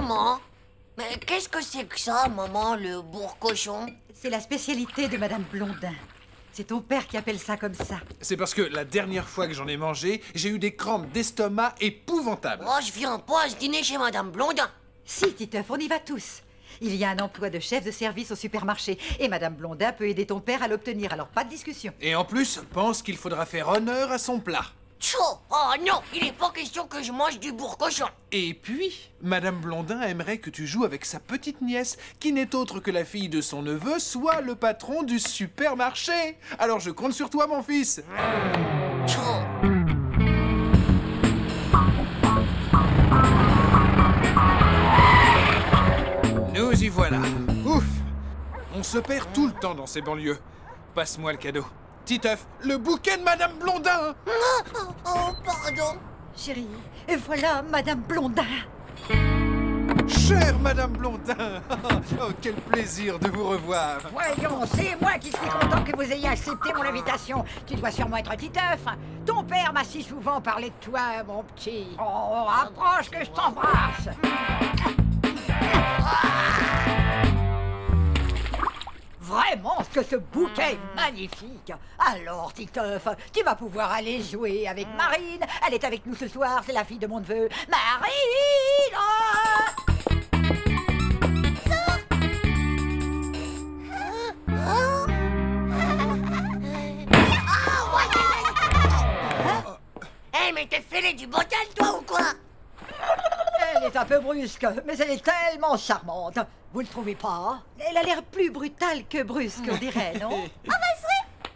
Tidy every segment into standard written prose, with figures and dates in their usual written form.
Maman, mais qu'est-ce que c'est que ça, maman, le bourre-cochon? C'est la spécialité de Madame Blondin. C'est ton père qui appelle ça comme ça. C'est parce que la dernière fois que j'en ai mangé, j'ai eu des crampes d'estomac épouvantables. Oh, je viens pas, je dîner chez Madame Blondin. Si, Titeuf, on y va tous. Il y a un emploi de chef de service au supermarché et Madame Blondin peut aider ton père à l'obtenir, alors pas de discussion. Et en plus, pense qu'il faudra faire honneur à son plat. Tchou! Oh non, il n'est pas question que je mange du bourre-cochon. Et puis, Madame Blondin aimerait que tu joues avec sa petite nièce, qui n'est autre que la fille de son neveu, soit le patron du supermarché. Alors je compte sur toi, mon fils. Tchou! Nous y voilà. Ouf! On se perd tout le temps dans ces banlieues. Passe-moi le cadeau. Titeuf, le bouquet de Madame Blondin. Oh, pardon. Chérie, et voilà Madame Blondin. Chère Madame Blondin, oh, quel plaisir de vous revoir. Voyons, c'est moi qui suis content que vous ayez accepté mon invitation. Tu dois sûrement être Titeuf. Ton père m'a si souvent parlé de toi, mon petit. Oh, approche que je t'embrasse. Vraiment, ce que ce bouquet est magnifique. Alors, Titeuf, tu vas pouvoir aller jouer avec Marine. Elle est avec nous ce soir, c'est la fille de mon neveu. Marine, oh. Hey, mais t'es fêlé du bocal, toi, ou quoi? Elle est un peu brusque, mais elle est tellement charmante. Vous le trouvez pas? Elle a l'air plus brutale que brusque, on dirait, non? Ah bah c'est...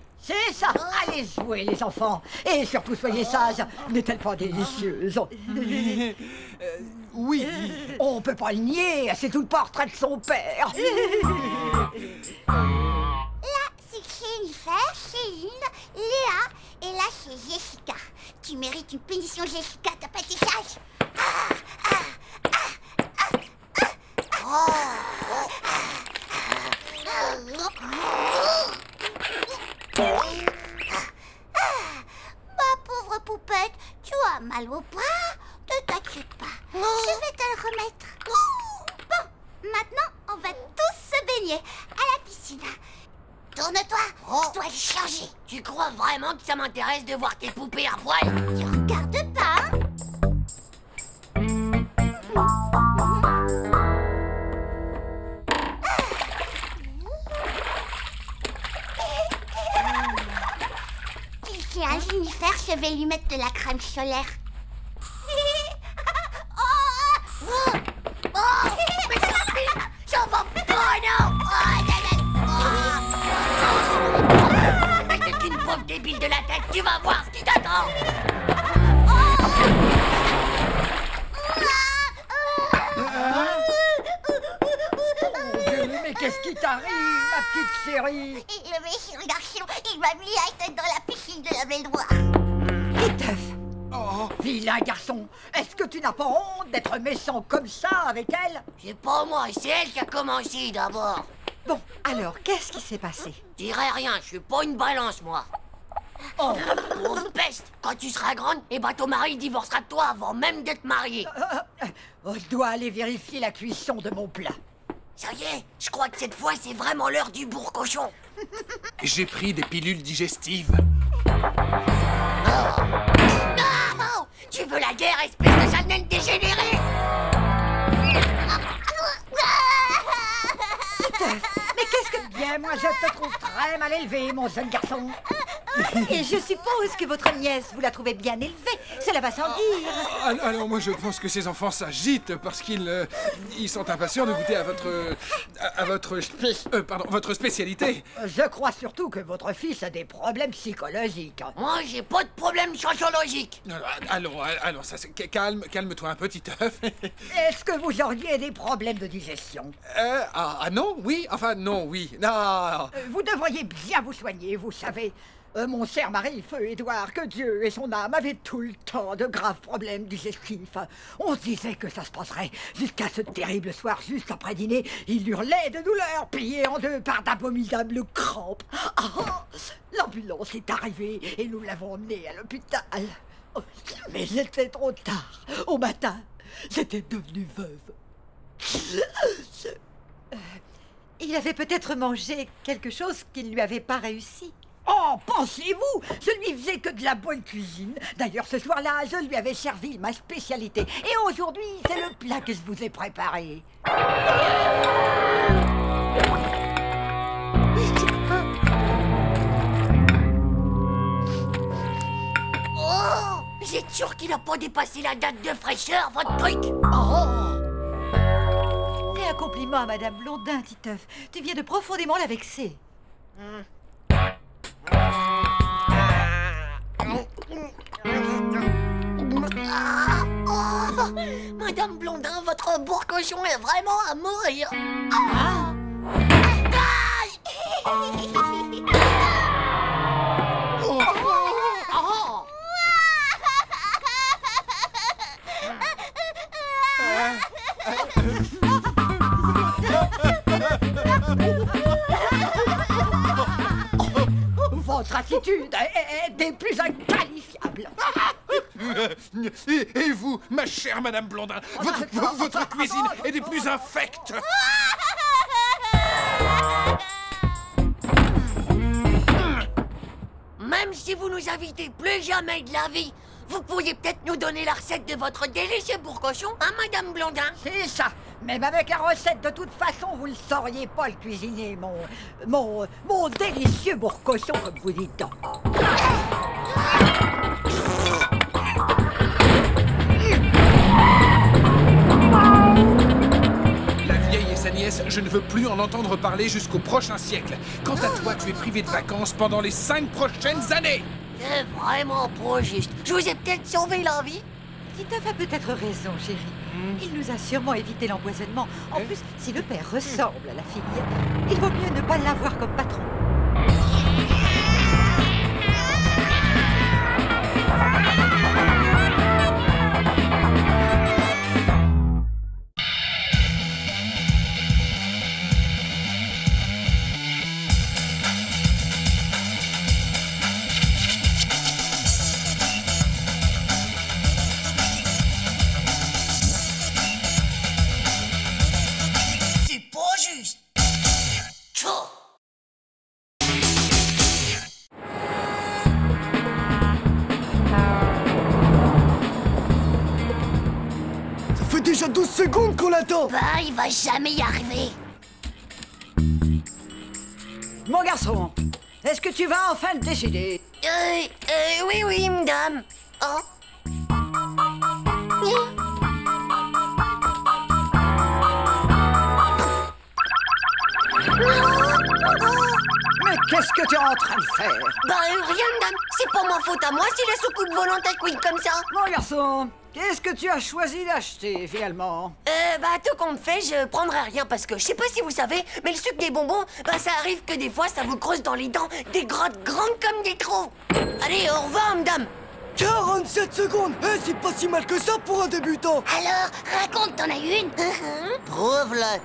C'est ça! Allez jouer, les enfants! Et surtout, soyez sages! N'est-elle pas délicieuse? Oui! On peut pas le nier, c'est tout le portrait de son père! Là, c'est Jennifer, Céline, Léa, et là, c'est Jessica. Tu mérites une pénition, Jessica, t'as pas été sage? Ma pauvre poupette, tu as mal au bras? Ne t'inquiète pas, je vais te le remettre. Bon, maintenant on va tous se baigner à la piscine. Tourne-toi, je dois le changer. Tu crois vraiment que ça m'intéresse de voir tes poupées à poil? Tu regardes pas, hein? Jennifer, je vais lui mettre de la crème solaire. Mais ça va plus. Oh non, mais t'es qu'une pauvre débile de la tête, tu vas voir ce qui t'attend. Mais qu'est-ce qui t'arrive, ma petite chérie? Le méchant garçon, il m'a mis la tête dans la piscine de la baignoire. Titeuf! Oh, vilain garçon! Est-ce que tu n'as pas honte d'être méchant comme ça avec elle? C'est pas moi, c'est elle qui a commencé d'abord. Bon, alors, qu'est-ce qui s'est passé? Je dirais rien, je suis pas une balance, moi. Oh, pauvre peste! Quand tu seras grande, eh ben ton mari divorcera de toi avant même d'être marié. Je dois aller vérifier la cuisson de mon plat. Ça y est, je crois que cette fois, c'est vraiment l'heure du bourre-cochon. J'ai pris des pilules digestives. Non, tu veux la guerre, espèce de salnelle dégénérée? Mais qu'est-ce que... Bien, moi, je te trouve très mal élevé, mon jeune garçon. Et je suppose que votre nièce, vous la trouvez bien élevée, cela va sans dire. Alors moi je pense que ces enfants s'agitent parce qu'ils ils sont impatients de goûter à votre spécialité. Je crois surtout que votre fils a des problèmes psychologiques. Moi j'ai pas de problème sociologique. Alors ça, calme-toi un petit œuf. Est-ce que vous auriez des problèmes de digestion? Non. Vous devriez bien vous soigner, vous savez. Mon cher mari, feu Édouard, que Dieu et son âme avaient tout le temps de graves problèmes digestifs. On se disait que ça se passerait jusqu'à ce terrible soir, juste après dîner. Il hurlait de douleur, plié en deux par d'abominables crampes. L'ambulance est arrivée et nous l'avons emmené à l'hôpital. Mais c'était trop tard. Au matin, j'étais devenue veuve. Il avait peut-être mangé quelque chose qui ne lui avait pas réussi. Oh, pensez-vous, je ne lui faisais que de la bonne cuisine. D'ailleurs, ce soir-là, je lui avais servi ma spécialité. Et aujourd'hui, c'est le plat que je vous ai préparé. Oh, vous êtes sûr qu'il n'a pas dépassé la date de fraîcheur, votre truc? Oh. Fais un compliment à Madame Blondin, Titeuf. Tu viens de profondément la vexer. Oh, Madame Blondin, votre bourre-cochon est vraiment à mourir. Votre attitude est des plus inqualifiables. Et vous, ma chère Madame Blondin, votre cuisine est des plus infectes. Même si vous nous invitez plus jamais de la vie, vous pourriez peut-être nous donner la recette de votre délicieux bourre-cochon, hein, Madame Blondin? C'est ça. Même avec la recette, de toute façon, vous ne sauriez pas le cuisiner, mon délicieux bourre-cochon, comme vous dites donc. Sa nièce, je ne veux plus en entendre parler jusqu'au prochain siècle. Quant à toi, tu es privé de vacances pendant les 5 prochaines années. C'est vraiment pas juste. Je vous ai peut-être sauvé la vie. Titeuf a peut-être raison, chérie. Il nous a sûrement évité l'empoisonnement. En plus, si le père ressemble à la fille, il vaut mieux ne pas l'avoir comme patron. Déjà 12 secondes qu'on l'attend. Bah, il va jamais y arriver. Mon garçon, est-ce que tu vas enfin te décider? Oui, oui, madame. Oh. Mais qu'est-ce que tu es en train de faire? Bah, rien, madame. C'est pas ma faute à moi si la soucoupe volante est queen comme ça. Mon garçon, qu'est-ce que tu as choisi d'acheter, finalement? Bah, tout compte fait, je prendrai rien parce que je sais pas si vous savez, mais le sucre des bonbons, bah, ça arrive que des fois, ça vous creuse dans les dents des grottes grandes comme des trous. Allez, au revoir, madame. 47 secondes! C'est pas si mal que ça pour un débutant. Alors, raconte, t'en as une? Prouve-la.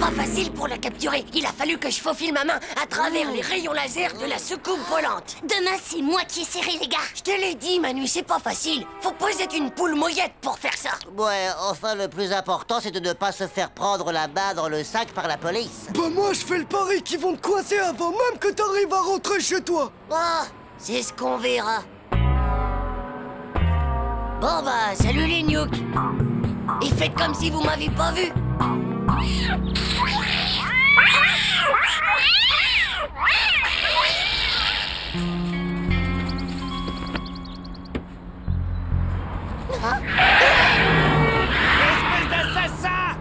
Pas facile pour la capturer. Il a fallu que je faufile ma main à travers les rayons laser de la soucoupe volante. Demain, c'est moi qui essaierai, les gars. Je te l'ai dit, Manu, c'est pas facile. Faut poser une poule mouillette pour faire ça. Ouais, enfin, le plus important, c'est de ne pas se faire prendre la main dans le sac par la police. Bah, moi, je fais le pari qu'ils vont te coincer avant même que t'arrives à rentrer chez toi. Ah, c'est ce qu'on verra. Bon, bah, salut les gnouks. Et faites comme si vous m'avez pas vu. Espèce d'assassin!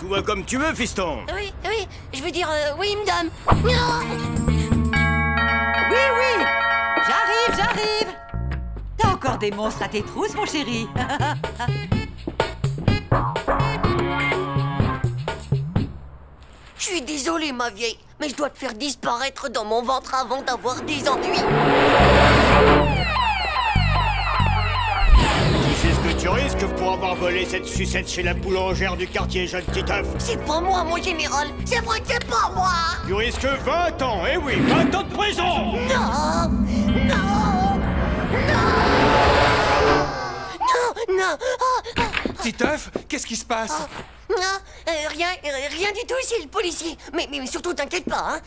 Tout va comme tu veux, fiston. Oui, je veux dire, oui, madame. Oui, j'arrive. T'as encore des monstres à tes trousses, mon chéri. Je suis désolée, ma vieille, mais je dois te faire disparaître dans mon ventre avant d'avoir des ennuis. Tu sais ce que tu risque pour avoir volé cette sucette chez la boulangère du quartier, jeune Titeuf. C'est pas moi, mon général. C'est vrai que c'est pas moi. Tu risques 20 ans, eh oui, 20 ans de prison. Non. Non. Non. Non. Non. Oh. Titeuf, qu'est-ce qui se passe? Rien du tout, c'est le policier. Mais surtout, t'inquiète pas, hein.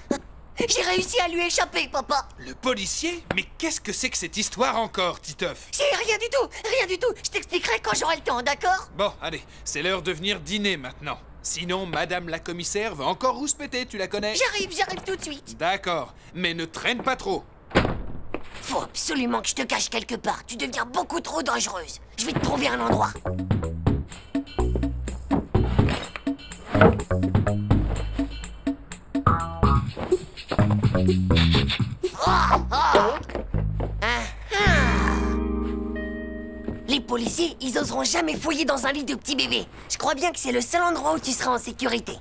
J'ai réussi à lui échapper, papa. Le policier? Mais qu'est-ce que c'est que cette histoire encore, Titeuf? C'est rien du tout, rien du tout. Je t'expliquerai quand j'aurai le temps, d'accord? Bon, allez, c'est l'heure de venir dîner maintenant. Sinon, madame la commissaire va encore rouspéter, tu la connais? J'arrive tout de suite. D'accord, mais ne traîne pas trop. Faut absolument que je te cache quelque part. Tu deviens beaucoup trop dangereuse. Je vais te trouver un endroit. Les policiers, ils oseront jamais fouiller dans un lit de petit bébé. Je crois bien que c'est le seul endroit où tu seras en sécurité.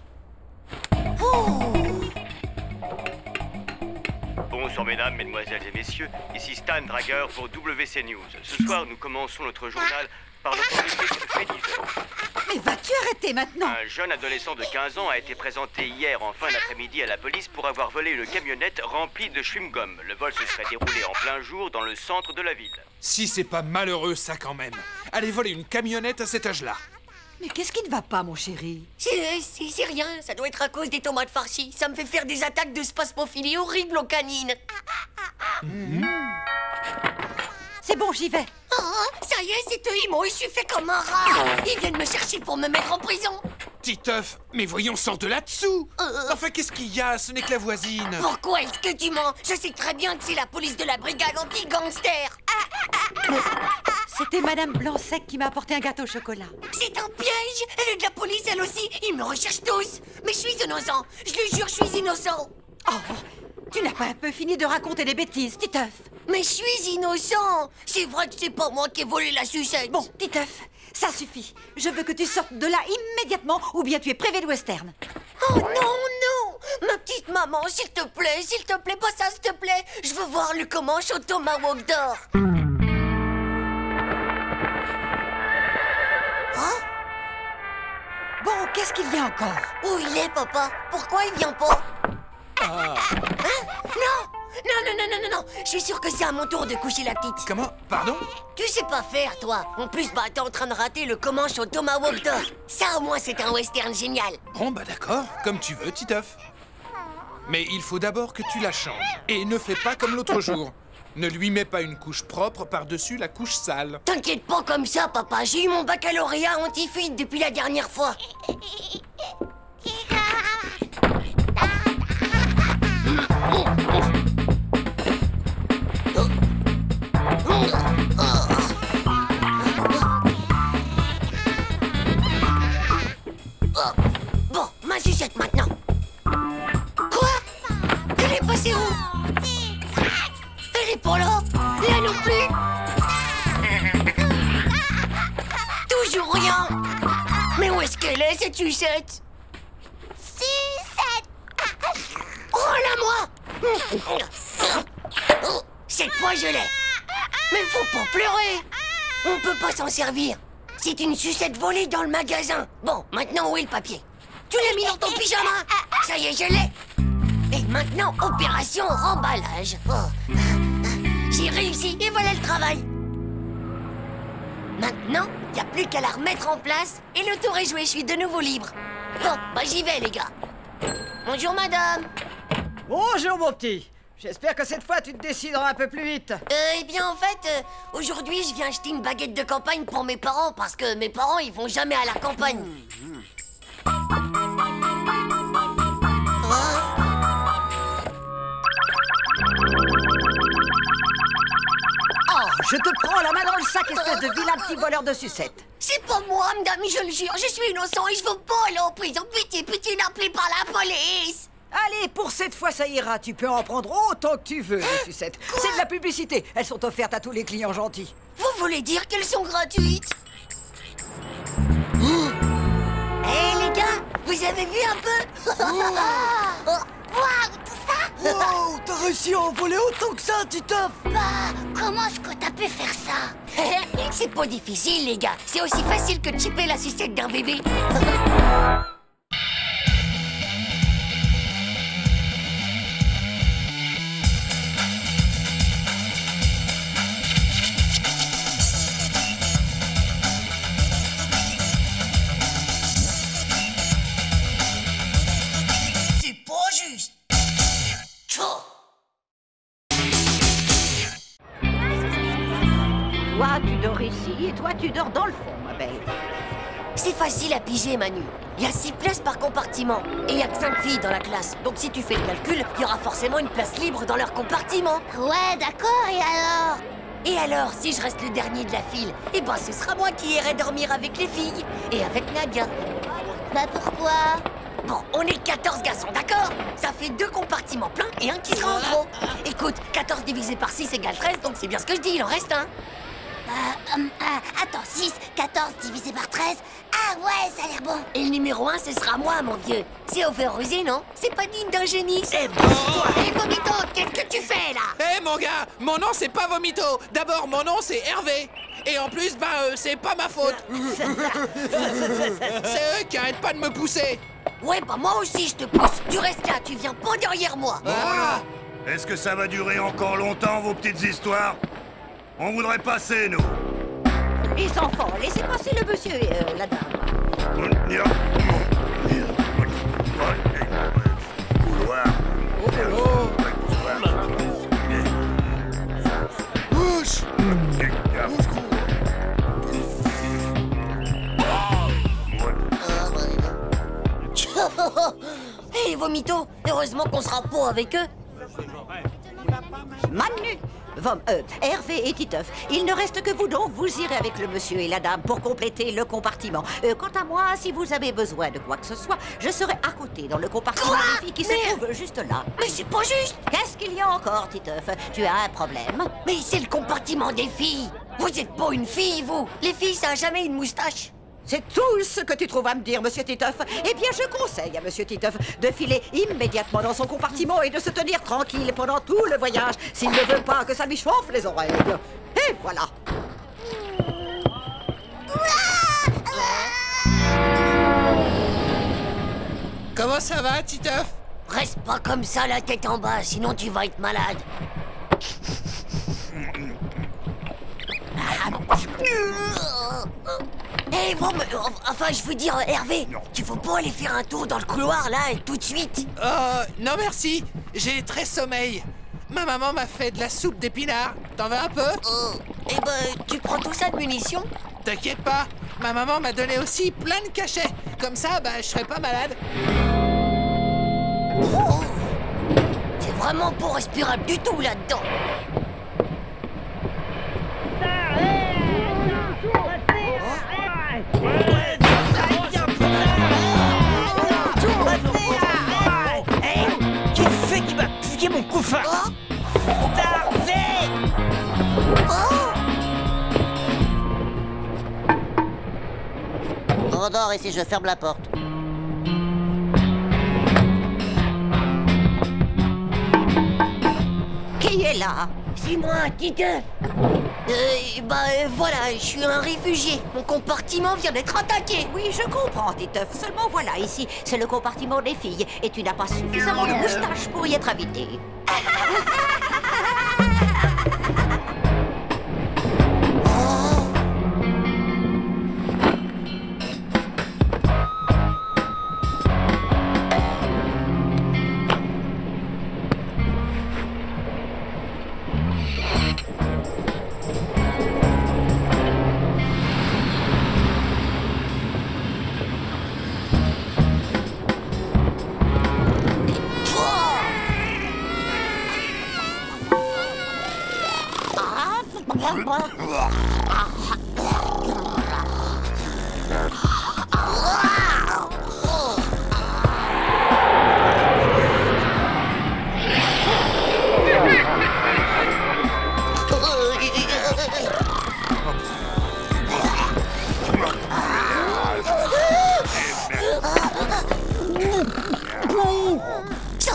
Bonjour mesdames, mesdemoiselles et messieurs, ici Stan Drager pour WC News. Ce soir, nous commençons notre journal par le premier de... Mais vas-tu arrêter maintenant? Un jeune adolescent de 15 ans a été présenté hier en fin d'après-midi à la police pour avoir volé une camionnette remplie de chewing-gum. Le vol se serait déroulé en plein jour dans le centre de la ville. Si c'est pas malheureux ça quand même. Aller voler une camionnette à cet âge-là. Mais qu'est-ce qui ne va pas, mon chéri? C'est rien, ça doit être à cause des tomates farcies. Ça me fait faire des attaques de spasmophilie horribles aux canines. C'est bon, j'y vais. Oh, ça y est, c'est eux, ils m'ont échouffé comme un rat. Ils viennent me chercher pour me mettre en prison. Titeuf, mais voyons, sors de là-dessous. Enfin, qu'est-ce qu'il y a? Ce n'est que la voisine. Pourquoi est-ce que tu mens? Je sais très bien que c'est la police de la brigade anti-gangster. C'était madame Blansec qui m'a apporté un gâteau au chocolat. C'est un piège. Elle est de la police, elle aussi. Ils me recherchent tous. Mais je suis innocent. Je le jure, je suis innocent. Oh, tu n'as pas un peu fini de raconter des bêtises, Titeuf? Mais je suis innocent. C'est vrai que c'est pas moi qui ai volé la sucette. Bon, Titeuf, ça suffit. Je veux que tu sortes de là immédiatement ou bien tu es privé de western. Oh non, non! Ma petite maman, s'il te plaît, pas ça, s'il te plaît. Je veux voir le Comanche au tomahawk d'or. Hein? Bon, qu'est-ce qu'il y a encore? Où il est, papa? Pourquoi il vient pas? Ah. Hein? Non! Non, je suis sûre que c'est à mon tour de coucher la petite. Comment? Pardon? Tu sais pas faire, toi. En plus, bah, t'es en train de rater le Comanche au tomahawk d'or. Ça, au moins, c'est un western génial. Bon, bah d'accord, comme tu veux, Titeuf. Mais il faut d'abord que tu la changes. Et ne fais pas comme l'autre jour. Ne lui mets pas une couche propre par-dessus la couche sale. T'inquiète pas comme ça, papa. J'ai eu mon baccalauréat anti-fuite depuis la dernière fois. Bon, ma sucette maintenant. Quoi? Elle est passée où? Elle est pour là? Là non plus? Toujours rien. Mais où est-ce qu'elle est, cette sucette? Oh là, moi! Cette fois, je l'ai. Mais faut pas pleurer. On peut pas s'en servir. C'est une sucette volée dans le magasin. Bon, maintenant, où est le papier? Tu l'as mis dans ton pyjama? Ça y est, je l'ai. Et maintenant, opération remballage. Oh. J'ai réussi, et voilà le travail. Maintenant, y a plus qu'à la remettre en place, et le tour est joué, je suis de nouveau libre. Bon, bah j'y vais, les gars. Bonjour, madame. Bonjour, mon petit. J'espère que cette fois, tu te décideras un peu plus vite. Eh bien, en fait, aujourd'hui, je viens acheter une baguette de campagne pour mes parents, parce que mes parents, ils vont jamais à la campagne. Oh, je te prends la main dans le sac, espèce de vilain petit voleur de sucette. C'est pas moi, madame, je le jure, je suis innocent et je veux pas aller en prison. Pitié, n'appelez pas la police. Allez, pour cette fois, ça ira. Tu peux en prendre autant que tu veux, les sucettes. C'est de la publicité. Elles sont offertes à tous les clients gentils. Vous voulez dire qu'elles sont gratuites? Hé, les gars, vous avez vu un peu? Waouh, tout ça? Wow, t'as réussi à envoler autant que ça, Titeuf! Bah, comment est-ce que t'as pu faire ça? C'est pas difficile, les gars. C'est aussi facile que de chipper la sucette d'un bébé. Tu dors dans le fond, ma belle. C'est facile à piger, Manu. Il y a 6 places par compartiment. Et il y a que 5 filles dans la classe. Donc si tu fais le calcul, il y aura forcément une place libre dans leur compartiment. Ouais, d'accord, et alors? Et alors, si je reste le dernier de la file, eh ben ce sera moi qui irai dormir avec les filles. Et avec Nadia. Bah pourquoi? Bon, on est 14 garçons, d'accord? Ça fait 2 compartiments pleins et un qui sera en trop. Écoute, 14 divisé par 6 égale 13, donc c'est bien ce que je dis, il en reste un. Attends, 6, 14 divisé par 13. Ah ouais, ça a l'air bon. Et le numéro 1, ce sera moi, mon vieux. C'est overusé, non? C'est pas digne d'un génie. C'est bon. Hé, Vomito, qu'est-ce que tu fais, là? Hé, mon gars, mon nom, c'est pas Vomito. D'abord, mon nom, c'est Hervé. Et en plus, c'est pas ma faute. C'est eux qui arrêtent pas de me pousser. Ouais, bah moi aussi, je te pousse. Tu restes là, tu viens pas derrière moi. Ah. Est-ce que ça va durer encore longtemps, vos petites histoires? On voudrait passer, nous. Les enfants, laissez passer le monsieur et la dame. Bouche. Hey, Vomito, heureusement qu'on sera pas avec eux. Manu, Hervé et Titeuf, il ne reste que vous, donc vous irez avec le monsieur et la dame pour compléter le compartiment. Quant à moi, si vous avez besoin de quoi que ce soit, je serai à côté dans le compartiment des filles qui se trouve juste là. Mais c'est pas juste. Qu'est-ce qu'il y a encore, Titeuf? Tu as un problème? Mais c'est le compartiment des filles. Vous êtes pas une fille, vous. Les filles, ça a jamais une moustache. C'est tout ce que tu trouves à me dire, monsieur Titeuf. Eh bien, je conseille à monsieur Titeuf de filer immédiatement dans son compartiment et de se tenir tranquille pendant tout le voyage s'il ne veut pas que ça lui chauffe les oreilles. Et voilà. Comment ça va, Titeuf? Reste pas comme ça, la tête en bas, sinon tu vas être malade. Hey, bon, enfin, je veux dire, Hervé, tu veux pas aller faire un tour dans le couloir, là, et tout de suite? Non merci, j'ai très sommeil. Ma maman m'a fait de la soupe d'épinards, t'en veux un peu? Eh ben, tu prends tout ça de munitions? T'inquiète pas, ma maman m'a donné aussi plein de cachets. Comme ça, je serai pas malade. Oh, c'est vraiment pas respirable du tout, là-dedans. Mon couffin. Oh. Tarvé. Oh. Redors ici, je ferme la porte. Qui est là? C'est moi, Titeuf. Voilà, je suis un réfugié. Mon compartiment vient d'être attaqué. Oui, je comprends, Titeuf. Seulement voilà, ici, c'est le compartiment des filles. Et tu n'as pas suffisamment de moustache pour y être invité.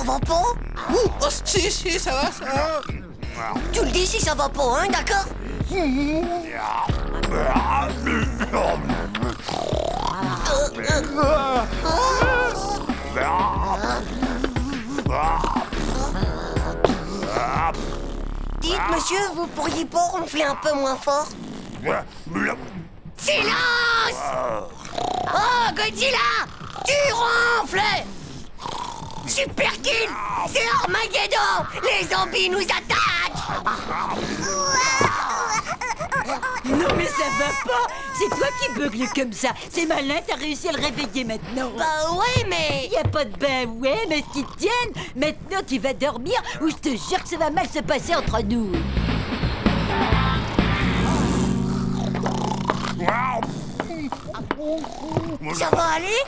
va pas? Ouh, oh, si, ça va, ça va. Tu le dis si ça va pas, hein, d'accord? Dites, monsieur, vous pourriez pas ronfler un peu moins fort? Silence! Oh, Godzilla! Tu ronfles! Super Kill! C'est Armageddon! Les zombies nous attaquent! Non mais ça va pas! C'est toi qui bugle comme ça! C'est malin, t'as réussi à le réveiller maintenant! Bah ouais mais... Y a pas de bah ouais mais qui tienne! Maintenant tu vas dormir ou je te jure que ça va mal se passer entre nous! Ça va aller?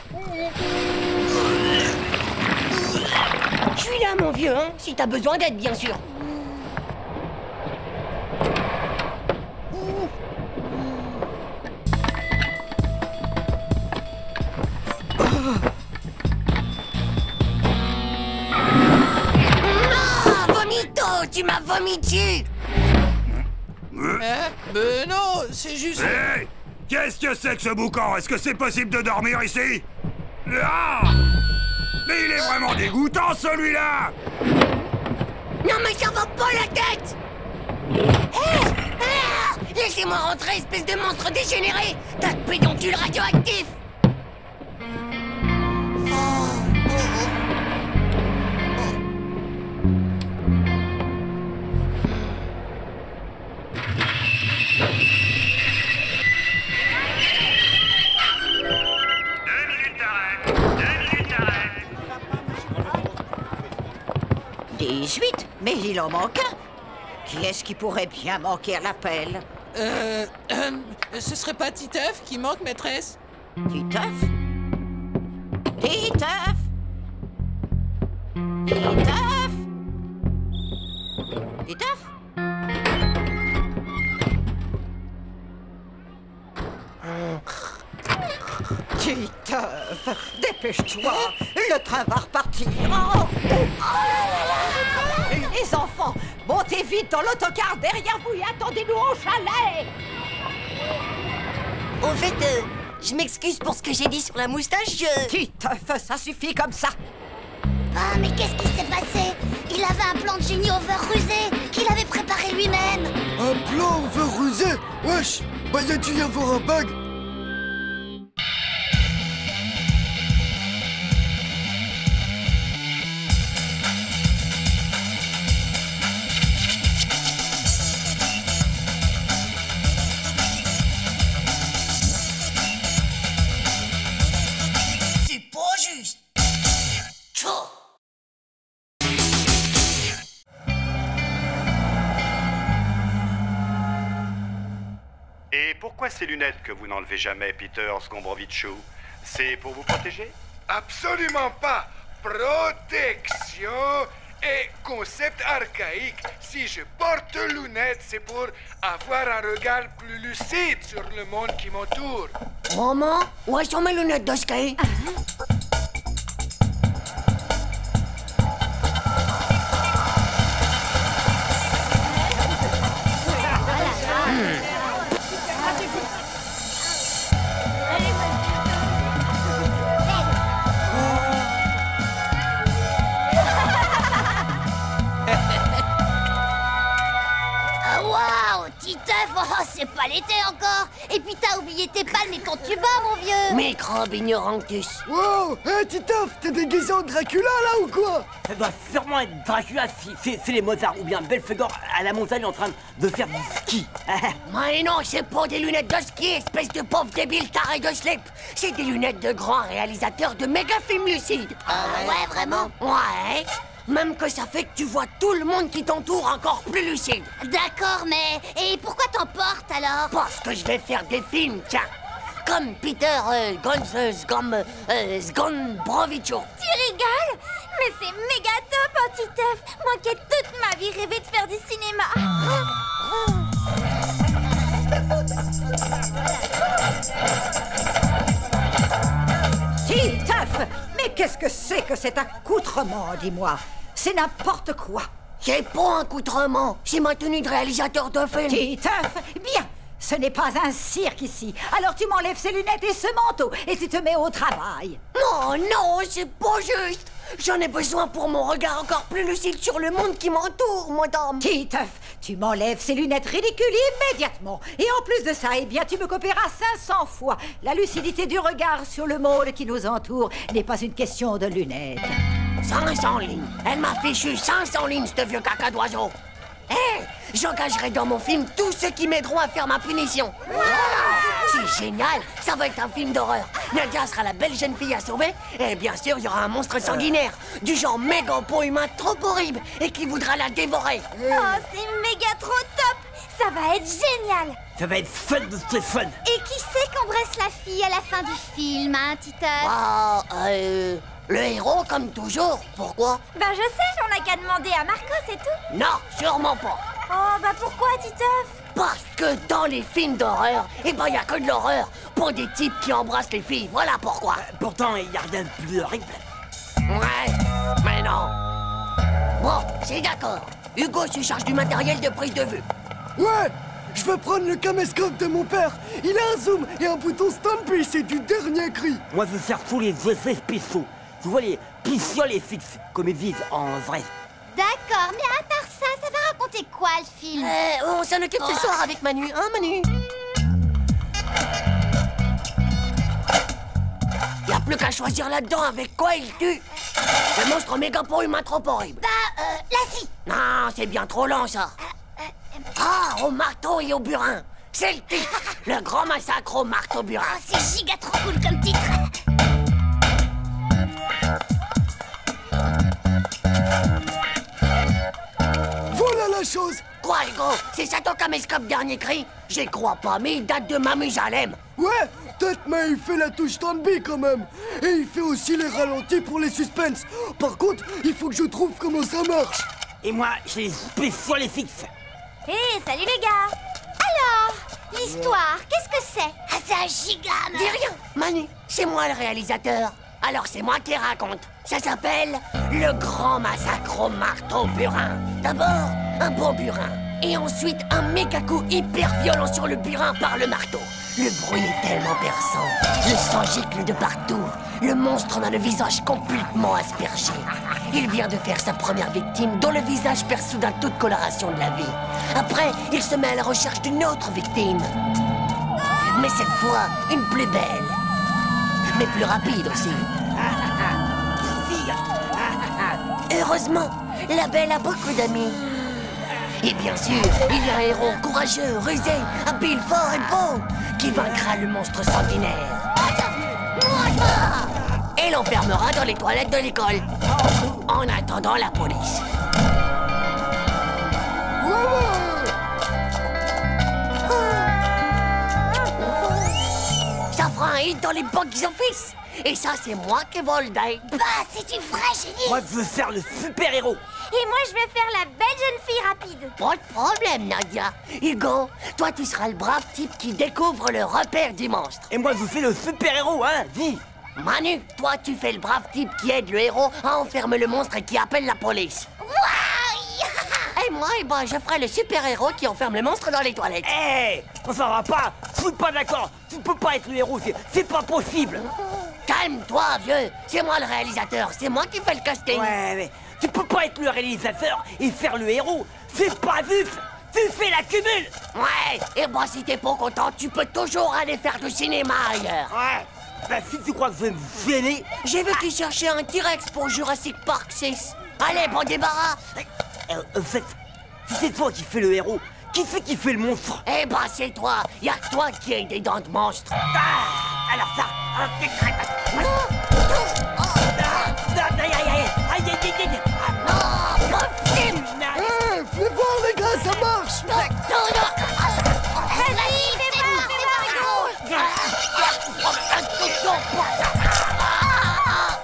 Je suis là, mon vieux, hein, si t'as besoin d'aide, bien sûr. Non, vomito, tu m'as vomité. Mais non, c'est juste... Hey, qu'est-ce que c'est que ce boucan? Est-ce que c'est possible de dormir ici? Ah, mais il est vraiment dégoûtant, celui-là! Non, mais ça va pas la tête! Hey, ah, laissez-moi rentrer, espèce de monstre dégénéré! T'as de pédoncule radioactif! Mais il en manque un. Qui est-ce qui pourrait bien manquer à l'appel? Ce serait pas Titeuf qui manque, maîtresse? Titeuf? Titeuf? Titeuf? Titeuf? Titeuf, dépêche-toi, le train va repartir. Oh, les enfants, montez vite dans l'autocar derrière vous et attendez-nous au chalet. Au fait, je m'excuse pour ce que j'ai dit sur la moustache, je... Titeuf, ça suffit comme ça. Ah, mais qu'est-ce qui s'est passé? Il avait un plan de génie over rusé qu'il avait préparé lui-même. Un plan over rusé? Wesh, bah y a-t-il y avoir un bug? Pourquoi ces lunettes que vous n'enlevez jamais, Peter Scombrovichou? C'est pour vous protéger? Absolument pas! Protection est concept archaïque. Si je porte lunettes, c'est pour avoir un regard plus lucide sur le monde qui m'entoure. Maman, où sont mes lunettes de ski? C'est pas l'été encore. Et puis t'as oublié tes palmes et quand tu bats, mon vieux. Microbe ignorantus. Wow, hey, Titeuf, t'es déguisé en Dracula là ou quoi? Ça doit sûrement être Dracula si c'est les Mozart ou bien Belfegor à la montagne en train de faire du ski. Mais non, c'est pas des lunettes de ski, espèce de pauvre débile taré de slip. C'est des lunettes de grand réalisateur de méga films lucides. Ouais, vraiment? Ouais. Même que ça fait que tu vois tout le monde qui t'entoure encore plus lucide. D'accord, mais... Et pourquoi t'en portes, alors? Parce que je vais faire des films, tiens. Comme Peter Scombrovichou. Tu rigoles? Mais c'est méga top, hein, Titeuf. Moi qui ai toute ma vie rêvé de faire du cinéma. Titeuf! Mais qu'est-ce que c'est que cet accoutrement, dis-moi? C'est n'importe quoi. C'est pas un accoutrement, c'est ma tenue de réalisateur de film. Titeuf, bien. Ce n'est pas un cirque ici. Alors tu m'enlèves ces lunettes et ce manteau et tu te mets au travail. Non, non, c'est pas juste. J'en ai besoin pour mon regard encore plus lucide sur le monde qui m'entoure, madame. Titeuf, tu m'enlèves ces lunettes ridicules immédiatement. Et en plus de ça, eh bien, tu me copieras 500 fois. La lucidité du regard sur le monde qui nous entoure n'est pas une question de lunettes. 500 lignes. Elle m'a fichu 500 lignes, ce vieux caca d'oiseau. Hé, hey, j'engagerai dans mon film tous ceux qui m'aideront à faire ma punition. Wow, c'est génial, ça va être un film d'horreur. Nadia sera la belle jeune fille à sauver. Et bien sûr, il y aura un monstre sanguinaire, du genre méga pont humain trop horrible et qui voudra la dévorer. Oh, c'est méga trop top. Ça va être génial. Ça va être fun de ce fun. Et qui c'est qu'embrasse la fille à la fin du film, hein, Titeuf? Wow, le héros, comme toujours. Pourquoi? Ben, je sais, on n'a qu'à demander à Marco, c'est tout. Non, sûrement pas. Oh, ben pourquoi, Titeuf? Parce que dans les films d'horreur, eh ben, il n'y a que de l'horreur pour des types qui embrassent les filles, voilà pourquoi. Pourtant, il n'y a rien de plus horrible. Ouais, mais non. Bon, c'est d'accord. Hugo se charge du matériel de prise de vue. Ouais, je veux prendre le caméscope de mon père. Il a un zoom et un bouton stampé, c'est du dernier cri. Moi, je cherche tous les essais spéciaux. Tu vois les pistolets fixes, comme ils disent en vrai. D'accord, mais à part ça, ça va raconter quoi le film? On s'en occupe ce soir avec Manu, hein Manu? Y'a plus qu'à choisir là-dedans avec quoi il tue. Le monstre méga pour humain trop horrible. Bah, la scie. Non, c'est bien trop lent ça. Ah, au marteau et au burin. C'est le titre. Le grand massacre au marteau burin. Oh, c'est giga trop cool comme titre. Voilà la chose. Quoi, Hugo? C'est ça ton caméscope dernier cri? J'y crois pas, mais il date de ma Musalem. Ouais, peut-être, mais il fait la touche Tanby quand même. Et il fait aussi les ralentis pour les suspens. Par contre, il faut que je trouve comment ça marche. Et moi, j'ai spécial les fixes. Hé, hey, salut les gars. Alors, l'histoire, qu'est-ce que c'est? Ah, c'est un gigame. Dis rien, Manu, c'est moi le réalisateur. Alors c'est moi qui raconte. Ça s'appelle le grand massacre au marteau burin. D'abord, un bon burin. Et ensuite, un méga coup hyper violent sur le burin par le marteau. Le bruit est tellement perçant. Le sang gicle de partout. Le monstre en a le visage complètement aspergé. Il vient de faire sa première victime, dont le visage perd soudain toute coloration de la vie. Après, il se met à la recherche d'une autre victime. Mais cette fois, une plus belle. Mais plus rapide aussi. Heureusement, la belle a beaucoup d'amis. Et bien sûr, il y a un héros courageux, rusé, habile, fort et beau, qui vaincra le monstre sanguinaire. Et l'enfermera dans les toilettes de l'école, en attendant la police. Ça fera un hit dans les box-office. Et ça, c'est moi qui volerai. Bah, c'est du vrai génie. Moi, je veux faire le super-héros. Et moi, je vais faire la belle jeune fille rapide. Pas de problème, Nadia. Hugo, toi, tu seras le brave type qui découvre le repère du monstre. Et moi, je fais le super-héros, hein, vie. Manu, toi, tu fais le brave type qui aide le héros à enfermer le monstre et qui appelle la police. Et moi, eh ben, je ferai le super-héros qui enferme le monstre dans les toilettes. Hé, on s'en va pas. Je suis pas d'accord. Tu peux pas être le héros, c'est pas possible. Calme-toi, vieux. C'est moi le réalisateur. C'est moi qui fais le casting. Ouais, mais tu peux pas être le réalisateur et faire le héros. C'est pas vif. Tu fais la cumule. Ouais, et ben, si t'es pas content, tu peux toujours aller faire du cinéma ailleurs. Ouais. Bah si tu crois que je vais me gêner... J'ai vu qu'il cherchait un T-Rex pour Jurassic Park 6. Allez, bon débarras. En fait, si c'est toi qui fais le héros, qui c'est qui fait le monstre? Eh ben c'est toi. Y'a que toi qui as des dents de monstre. Ah, alors ça, un secret...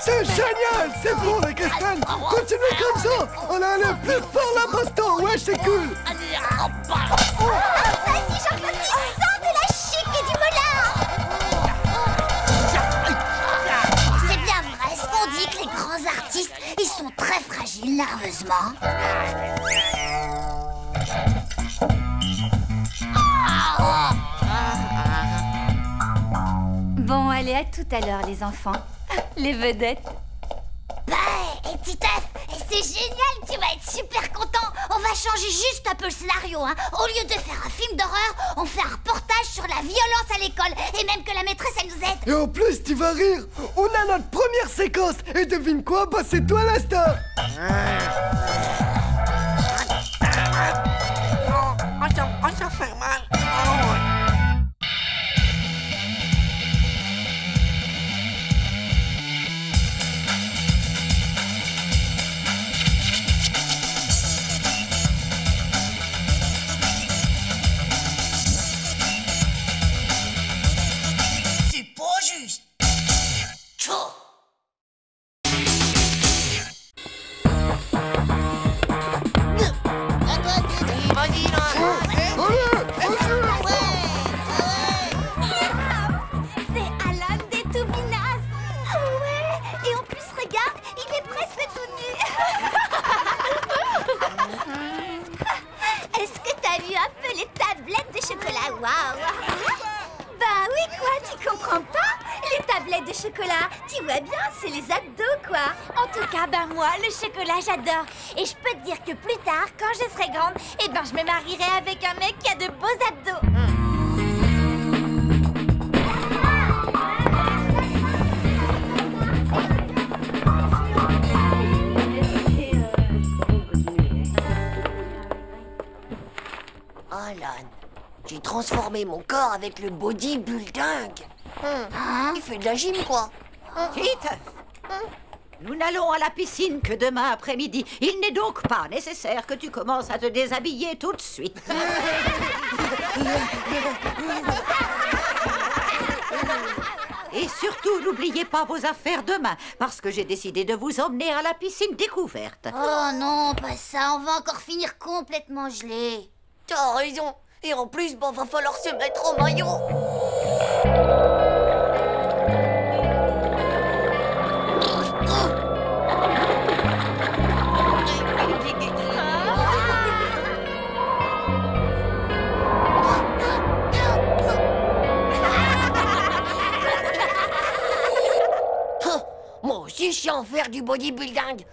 C'est génial, c'est bon les castanes. Continuez comme ça, on a le plus fort là Boston, ouais c'est cool. Oh, vas-y Jean-Claude, tu sens de la chic et du molar. C'est bien vrai, ce qu'on dit. artistes, ils sont très fragiles nerveusement. Bon, allez, à tout à l'heure, les enfants. Les vedettes. Bah, et Titeuf, c'est génial, tu vas être super content. On va changer juste un peu le scénario, hein. Au lieu de faire un film d'horreur, on fait un reportage sur la violence à l'école. Et même que la maîtresse, elle nous aide. Et en plus, tu vas rire. On a notre première séquence. Et devine quoi, bah c'est toi la star. On s'en fait mal. J'adore. Et je peux te dire que plus tard, quand je serai grande, eh ben je me marierai avec un mec qui a de beaux abdos. Alan, j'ai transformé mon corps avec le bodybuilding. Il fait de la gym, quoi. Vite. Nous n'allons à la piscine que demain après-midi. Il n'est donc pas nécessaire que tu commences à te déshabiller tout de suite. Et surtout, n'oubliez pas vos affaires demain, parce que j'ai décidé de vous emmener à la piscine découverte. Oh non, pas ça, on va encore finir complètement gelé. T'as raison. Et en plus, bon, va falloir se mettre au maillot. Si je suis en faire du bodybuilding.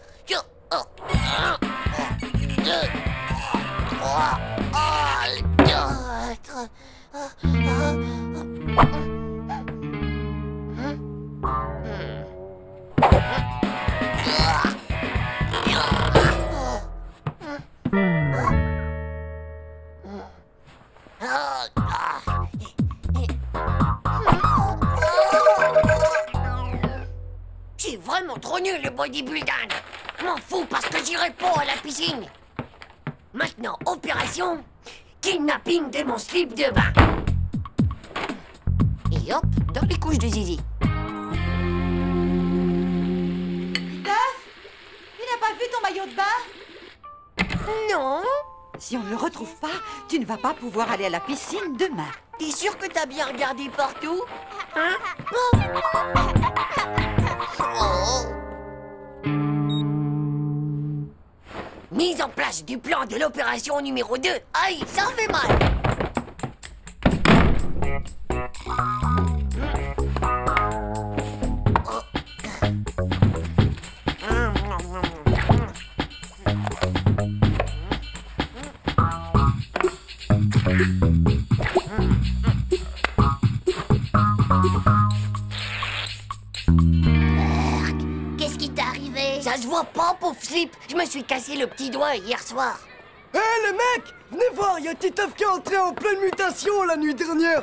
Vraiment trop nul le bodybuilding. M'en fous parce que j'irai pas à la piscine. Maintenant, opération kidnapping de mon slip de bain. Et hop, dans les couches de Zizi. Titeuf, il n'a pas vu ton maillot de bain? Non. Si on ne le retrouve pas, tu ne vas pas pouvoir aller à la piscine demain. T'es sûr que t'as bien regardé partout? Hein? Oh. Mise en place du plan de l'opération numéro 2. Aïe, ça fait mal. Pas, pauvre slip, je me suis cassé le petit doigt hier soir. Hé, les mecs, venez voir, il y a Titeuf qui est entré en pleine mutation la nuit dernière.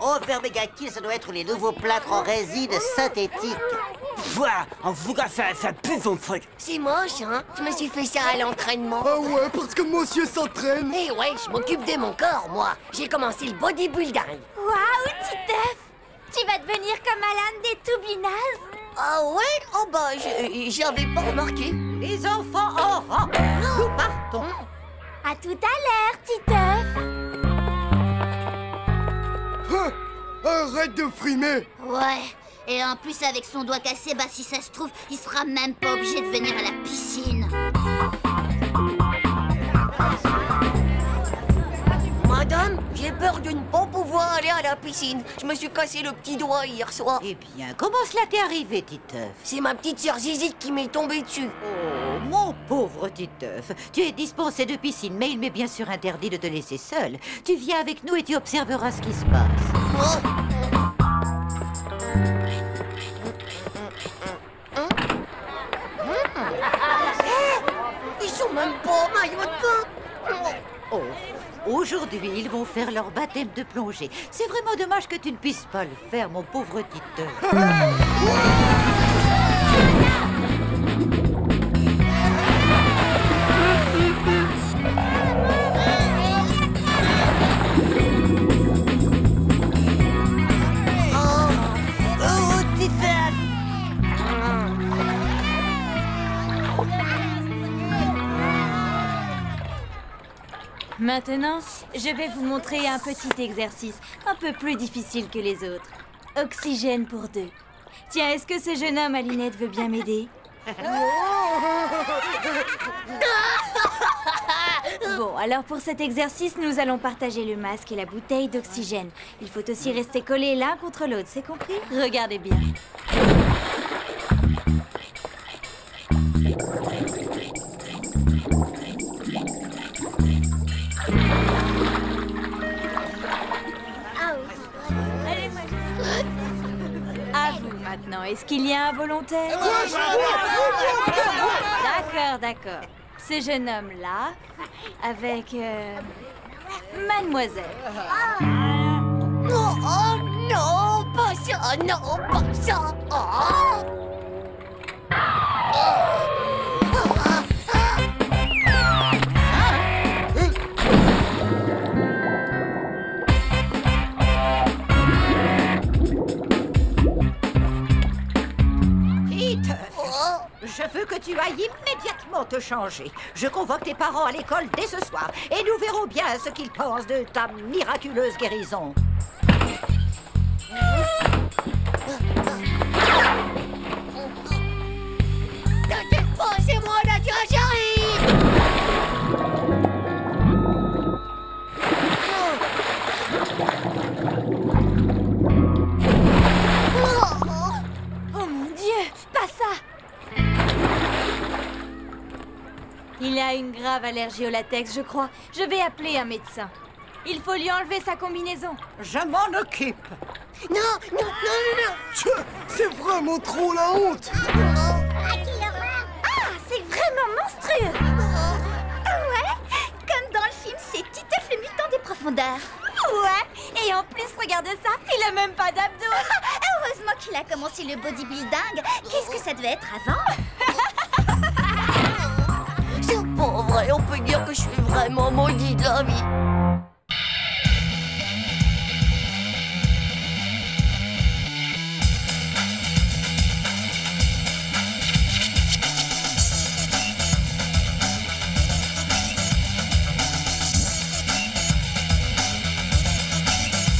Oh, Père Mega Kill, ça doit être les nouveaux plâtres en résine synthétique. Voilà, en tout cas, ça pue son truc. C'est moche, hein? Je me suis fait ça à l'entraînement. Ah ouais, parce que monsieur s'entraîne. Eh ouais, je m'occupe de mon corps, moi. J'ai commencé le bodybuilding. Waouh, Titeuf, tu vas devenir comme Alan des Toubinas. Ah ouais? Oh bah, j'avais pas remarqué. Les enfants en rang, nous partons. À tout à l'heure, Titeuf. Arrête de frimer. Ouais, Et en plus, avec son doigt cassé, bah si ça se trouve, il sera même pas obligé de venir à la piscine. Madame, j'ai peur de ne pas pouvoir aller à la piscine. Je me suis cassé le petit doigt hier soir. Eh bien, comment cela t'est arrivé, Titeuf? C'est ma petite sœur Zizique qui m'est tombée dessus. Oh, mon pauvre Titeuf. Tu es dispensé de piscine, mais il m'est bien sûr interdit de te laisser seul. Tu viens avec nous et tu observeras ce qui se passe. Oh. Ils sont même pas au maillot de bain. Oh. Aujourd'hui, ils vont faire leur baptême de plongée. C'est vraiment dommage que tu ne puisses pas le faire, mon pauvre Titeuf. Maintenant, je vais vous montrer un petit exercice, un peu plus difficile que les autres. Oxygène pour deux. Tiens, est-ce que ce jeune homme à lunettes veut bien m'aider? Bon, alors pour cet exercice, nous allons partager le masque et la bouteille d'oxygène. Il faut aussi rester collés l'un contre l'autre, c'est compris? Regardez bien. Est-ce qu'il y a un volontaire? D'accord, d'accord. Ce jeune homme-là, avec... mademoiselle. Oh non, pas ça, non, pas ça. Je veux que tu ailles immédiatement te changer. Je convoque tes parents à l'école dès ce soir et nous verrons bien ce qu'ils pensent de ta miraculeuse guérison. T'inquiète pas, c'est moi, Nadia, j'arrive. Oh mon Dieu, pas ça! Il a une grave allergie au latex, je crois. Je vais appeler un médecin. Il faut lui enlever sa combinaison. Je m'en occupe. Non, non, non, non, non. C'est vraiment trop la honte. Ah, c'est vraiment monstrueux. Ouais, comme dans le film, c'est Titeuf le mutant des profondeurs. Ouais, et en plus, regarde ça, il a même pas d'abdos. Heureusement qu'il a commencé le bodybuilding. Qu'est-ce que ça devait être avant? En vrai, on peut dire que je suis vraiment maudite de la vie.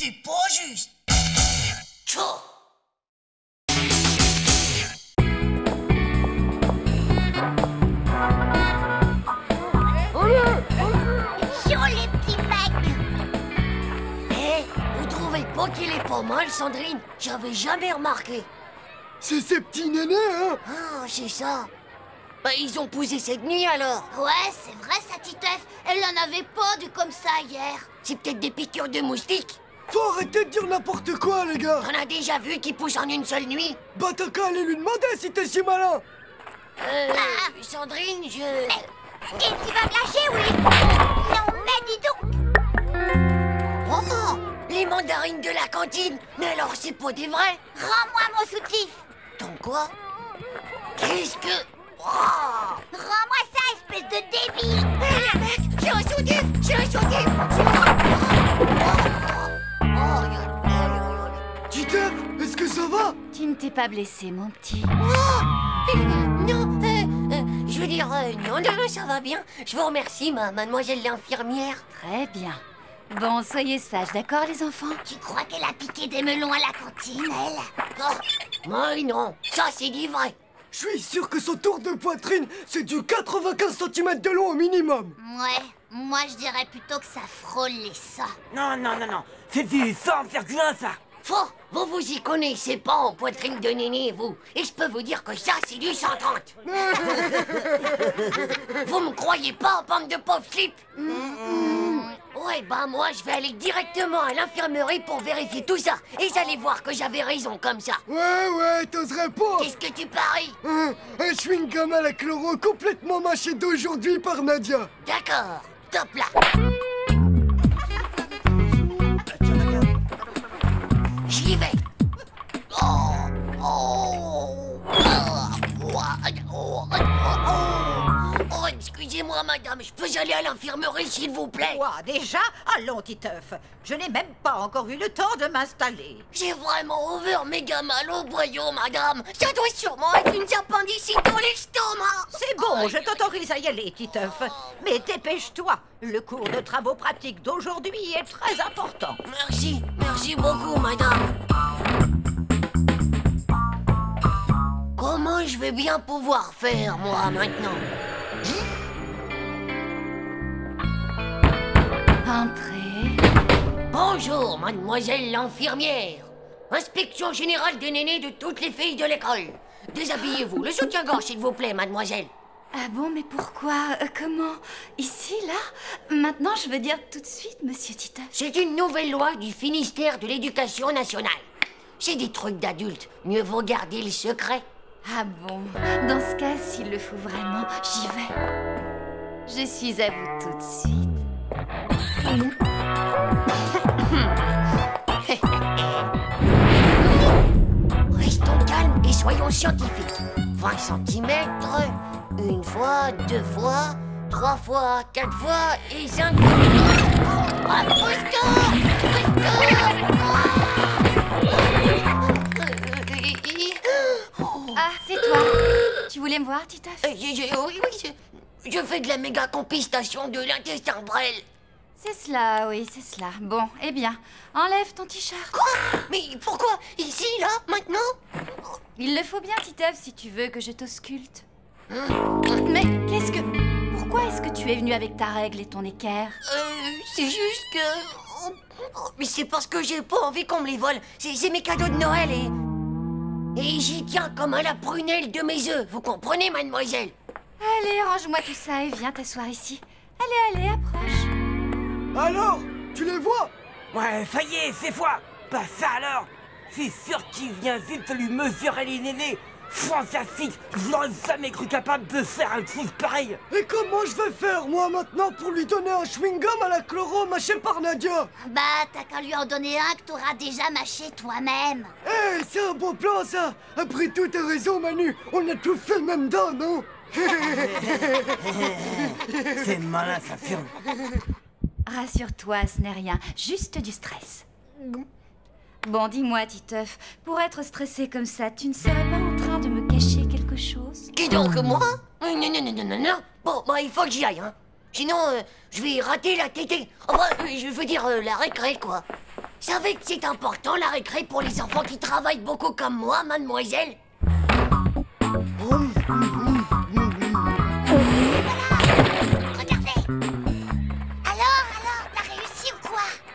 C'est pas juste. Tchao. Qu'il est pas mal, Sandrine. J'avais jamais remarqué. C'est ces petits nénés, hein? Ah, c'est ça. Bah, ils ont posé cette nuit, alors. Ouais, c'est vrai, ça, Titeuf. Elle en avait pas du comme ça hier. C'est peut-être des piqûres de moustiques. Faut arrêter de dire n'importe quoi, les gars. T'en as déjà vu qui poussent en une seule nuit? Bah, t'as qu'à aller lui demander si t'es si malin. Sandrine, je... Mais, qu'est-ce qu'il va me lâcher, oui? Non, mais dis donc. Oh, les mandarines de la cantine. Mais alors, c'est pas des vrais. Rends-moi mon soutif. Ton quoi? Qu'est-ce que... Oh. Rends-moi ça, espèce de débile. J'ai un soutif. J'ai un soutif. Titeuf, est-ce que ça va? Tu ne t'es pas blessé, mon petit. Oh. Non, je veux dire, non, non, ça va bien. Je vous remercie, mademoiselle l'infirmière. Très bien. Bon, soyez sages, d'accord, les enfants? Tu crois qu'elle a piqué des melons à la cantine, elle? Oh. Mais non, ça c'est du vrai. Je suis sûr que son tour de poitrine, c'est du 95 cm de long au minimum. Ouais, moi je dirais plutôt que ça frôle les 100. Non, non, non, non, c'est du 100,1 ça. Faux, vous vous y connaissez pas en poitrine de néné, vous. Et je peux vous dire que ça, c'est du 130. Vous me croyez pas, bande de pauvres slips? Ouais, bah moi, je vais aller directement à l'infirmerie pour vérifier tout ça. Et j'allais voir que j'avais raison comme ça. Ouais, ouais, t'oserais pas. Qu'est-ce que tu paries? Un chewing-gum à la chloro complètement mâché d'aujourd'hui par Nadia. D'accord, top là. J'y vais. Excusez-moi, madame, je peux aller à l'infirmerie, s'il vous plaît? Quoi, déjà? Allons, Titeuf. Je n'ai même pas encore eu le temps de m'installer. J'ai vraiment ouvert méga mal au boyau, madame. Ça doit sûrement être une appendicite dans l'estomac. C'est bon, je t'autorise à y aller, Titeuf. Mais dépêche-toi. Le cours de travaux pratiques d'aujourd'hui est très important. Merci, merci beaucoup, madame. Comment je vais bien pouvoir faire, moi, maintenant? Entrez. Bonjour, mademoiselle l'infirmière. Inspection générale des nénés de toutes les filles de l'école. Déshabillez-vous. Le soutien-gorge, s'il vous plaît, mademoiselle. Ah bon, mais pourquoi? Comment? Ici, là? Maintenant, je veux dire tout de suite, monsieur Titeuf. C'est une nouvelle loi du ministère de l'Éducation nationale. C'est des trucs d'adultes. Mieux vaut garder le secret. Ah bon? Dans ce cas, s'il le faut vraiment, j'y vais. Je suis à vous tout de suite. Restons calmes et soyons scientifiques. 20 cm, une fois, deux fois, trois fois, quatre fois et cinq fois. Ah, c'est toi. Tu voulais me voir, Titeuf? Oui, oui, je fais de la méga compistation de l'intestin grêle. C'est cela, oui, c'est cela. Bon, eh bien, enlève ton t-shirt. Quoi? Mais pourquoi? Ici, là, maintenant? Il le faut bien, Titeuf, si tu veux que je t'ausculte. Mais qu'est-ce que... Pourquoi est-ce que tu es venu avec ta règle et ton équerre? C'est juste que... Mais c'est parce que j'ai pas envie qu'on me les vole. C'est mes cadeaux de Noël et... Et j'y tiens comme à la prunelle de mes œufs, vous comprenez, mademoiselle? Allez, range-moi tout ça et viens t'asseoir ici. Allez, allez, approche. Alors, tu les vois? Ouais, ça y est, c'est fois. Bah ça alors. C'est sûr qu'il vient vite lui mesurer les nénés. Fantastique, je n'aurais jamais cru capable de faire un truc pareil. Et comment je vais faire, moi, maintenant, pour lui donner un chewing-gum à la chloro mâché par Nadia? Bah, t'as qu'à lui en donner un que t'auras déjà mâché toi-même. Eh, hey, c'est un bon plan, ça. Après tout, t'as raison, Manu. On a tout fait le même dent, non? C'est malin, ça firme. Rassure-toi, ce n'est rien, juste du stress. Bon, dis-moi, Titeuf, pour être stressé comme ça, tu ne serais pas en train de me cacher quelque chose? Qui donc, moi? Non, non, non, non, non, non. Bon, bah, il faut que j'y aille, hein. Sinon, je vais rater la tétée. Enfin, je veux dire, la récré, quoi. Savez que c'est important, la récré, pour les enfants qui travaillent beaucoup comme moi, mademoiselle?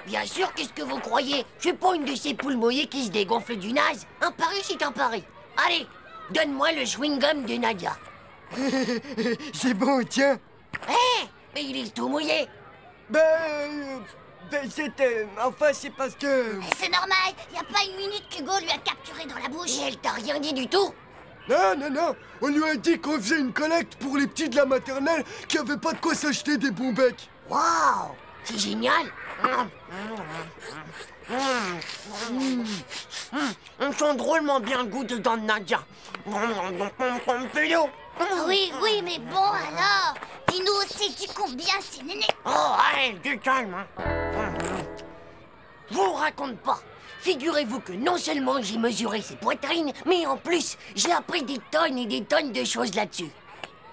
Bien sûr, qu'est-ce que vous croyez? Je suis pas une de ces poules mouillées qui se dégonflent du naze. Un pari, c'est un pari. Allez, donne-moi le chewing-gum de Nadia. C'est bon, tiens. Hé, hey, mais il est tout mouillé. Ben c'était... Enfin, c'est parce que... C'est normal, y a pas une minute qu'Hugo lui a capturé dans la bouche. Et elle t'a rien dit du tout? Non, non, non. On lui a dit qu'on faisait une collecte pour les petits de la maternelle qui avaient pas de quoi s'acheter des bons becs. Waouh! C'est génial. On sent drôlement bien le goût dedans de Nadia. Oui, mais bon alors. Dis-nous aussi tu comptes bien ces nénés. Oh, allez, du calme. Je vous raconte pas. Figurez-vous que non seulement j'ai mesuré ses poitrines, mais en plus, j'ai appris des tonnes et des tonnes de choses là-dessus.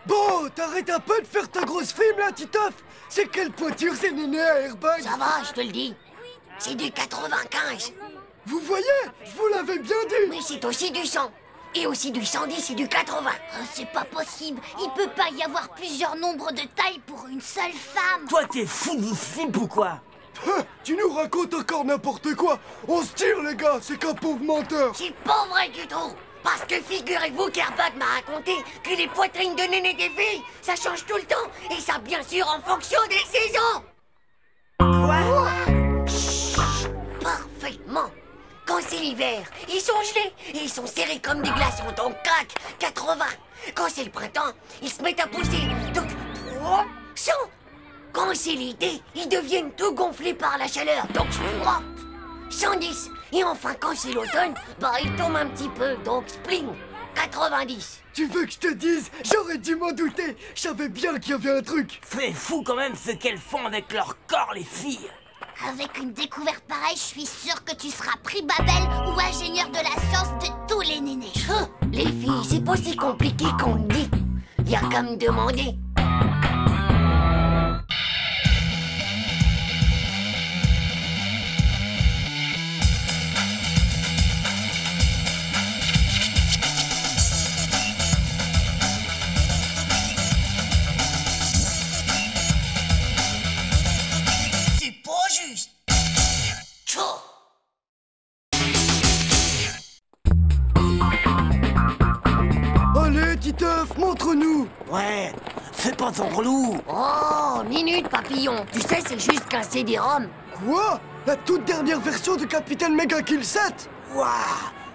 Bon, t'arrêtes un peu de faire ta grosse frime là, Titeuf. C'est quelle pointure, c'est nénés à airbag? Ça va, je te le dis. C'est du 95. Vous voyez, je vous l'avais bien dit. Mais c'est aussi du 100. Et aussi du 110 et du 80. Oh, c'est pas possible. Il peut pas y avoir plusieurs nombres de taille pour une seule femme. Toi, t'es fou du flip ou quoi? Tu nous racontes encore n'importe quoi. On se tire, les gars, c'est qu'un pauvre menteur. C'est pas vrai du tout. Parce que figurez-vous qu'Airbag m'a raconté que les poitrines de néné des filles, ça change tout le temps. Et ça, bien sûr, en fonction des saisons. Quoi? Chut, parfaitement. Quand c'est l'hiver, ils sont gelés et ils sont serrés comme des glaçons, donc crac, 80. Quand c'est le printemps, ils se mettent à pousser, donc 100. Quand c'est l'été, ils deviennent tout gonflés par la chaleur, donc 110. Et enfin, quand c'est l'automne, bah ils tombent un petit peu, donc spring, 90. Tu veux que je te dise? J'aurais dû m'en douter. Je savais bien qu'il y avait un truc. C'est fou quand même ce qu'elles font avec leur corps, les filles. Avec une découverte pareille, je suis sûre que tu seras prix Babel ou ingénieur de la science de tous les nénés. Les filles, c'est pas si compliqué qu'on le dit. Y'a qu'à me demander. Titeuf, montre-nous! Ouais, fais pas ton relou! Oh, minute, papillon! Tu sais, c'est juste qu'un CD-ROM! Quoi? La toute dernière version de Capitaine Mega Kill 7? Waouh!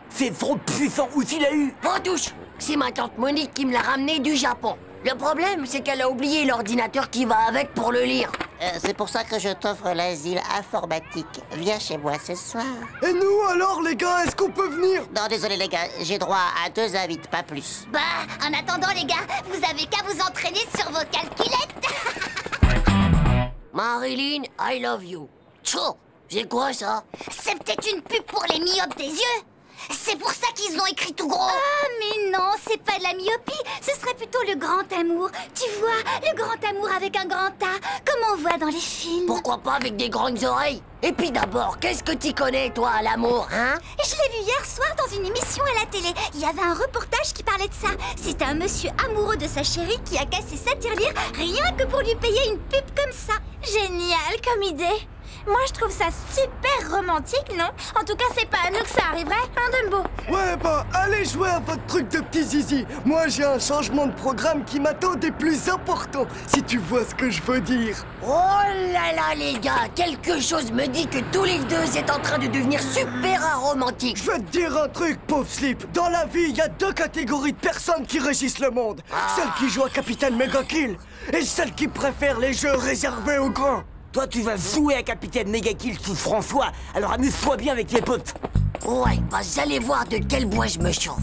C'est trop puissant où tu l'as eu! En touche! C'est ma tante Monique qui me l'a ramené du Japon. Le problème, c'est qu'elle a oublié l'ordinateur qui va avec pour le lire. C'est pour ça que je t'offre l'asile informatique. Viens chez moi ce soir. Et nous alors, les gars, est-ce qu'on peut venir? Non, désolé, les gars, j'ai droit à 2 invites, pas plus. Bah, en attendant, les gars, vous avez qu'à vous entraîner sur vos calculettes. Marilyn, I love you. Tchou, c'est quoi ça? C'est peut-être une pub pour les myopes des yeux. C'est pour ça qu'ils l'ont écrit tout gros. Ah, mais non, c'est pas de la myopie. Ce serait plutôt le grand amour. Tu vois, le grand amour avec un grand A, comme on voit dans les films. Pourquoi pas avec des grandes oreilles? Et puis d'abord, qu'est-ce que tu connais, toi, à l'amour, hein? Je l'ai vu hier soir dans une émission à la télé. Il y avait un reportage qui parlait de ça. C'était un monsieur amoureux de sa chérie qui a cassé sa tirelire rien que pour lui payer une pub comme ça. Génial comme idée. Moi, je trouve ça super romantique, non? En tout cas, c'est pas à nous que ça arriverait, hein, Dumbo? Ouais, bah, allez jouer à votre truc de petit zizi. Moi, j'ai un changement de programme qui m'attend des plus importants, si tu vois ce que je veux dire. Oh là là, les gars, quelque chose me dit que tous les deux, c'est en train de devenir super aromantique. Je vais te dire un truc, pauvre Slip. Dans la vie, il y a 2 catégories de personnes qui régissent le monde. Celles qui jouent à Capitaine Mega Kill et celles qui préfèrent les jeux réservés aux grands. Toi, tu vas jouer à Capitaine Mega Kill sous François, alors amuse-toi bien avec tes potes. Ouais, bah j'allais voir de quel bois je me chauffe.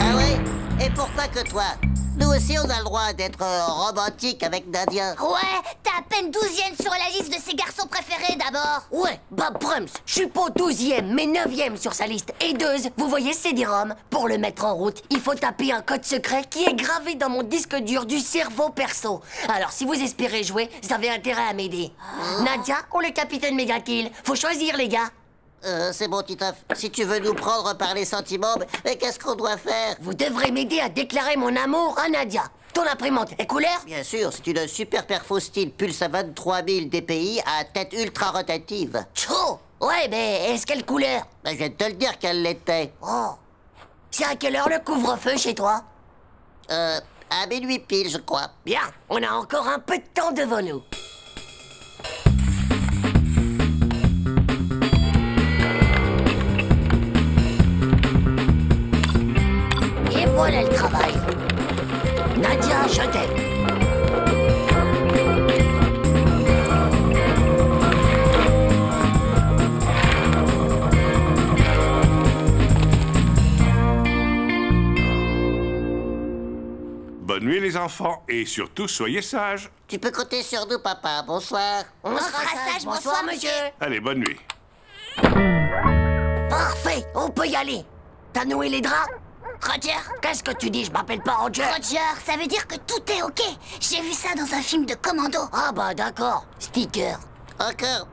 Ah ouais? Et pourquoi que toi? Nous aussi, on a le droit d'être romantique avec Nadia. Ouais, t'as à peine 12e sur la liste de ses garçons préférés, d'abord. Ouais, bah Prums, je suis pas 12e, mais 9e sur sa liste. Et 2, vous voyez, c'est des roms. Pour le mettre en route, il faut taper un code secret qui est gravé dans mon disque dur du cerveau perso. Alors, si vous espérez jouer, vous avez intérêt à m'aider. Nadia ou le Capitaine Mega Kill? Faut choisir, les gars. C'est bon, Titeuf. Si tu veux nous prendre par les sentiments, mais qu'est-ce qu'on doit faire? Vous devrez m'aider à déclarer mon amour à Nadia. Ton imprimante est couleur? Bien sûr, c'est une super perfo style pulse à 23 000 dpi à tête ultra rotative. Tchou! Ouais, mais est-ce qu'elle couleur? Ben, je viens de te le dire qu'elle l'était. Oh! C'est à quelle heure le couvre-feu chez toi? À minuit pile, je crois. Bien, on a encore un peu de temps devant nous. Voilà le travail. Nadia, je t'aime. Bonne nuit les enfants et surtout soyez sages. Tu peux compter sur nous, papa. Bonsoir. On sera sages. Bonsoir, monsieur. Allez, bonne nuit. Parfait, on peut y aller. T'as noué les draps? Roger? Qu'est-ce que tu dis? Je m'appelle pas Roger. Roger, ça veut dire que tout est OK. J'ai vu ça dans un film de commando. Ah bah d'accord. Sticker. Encore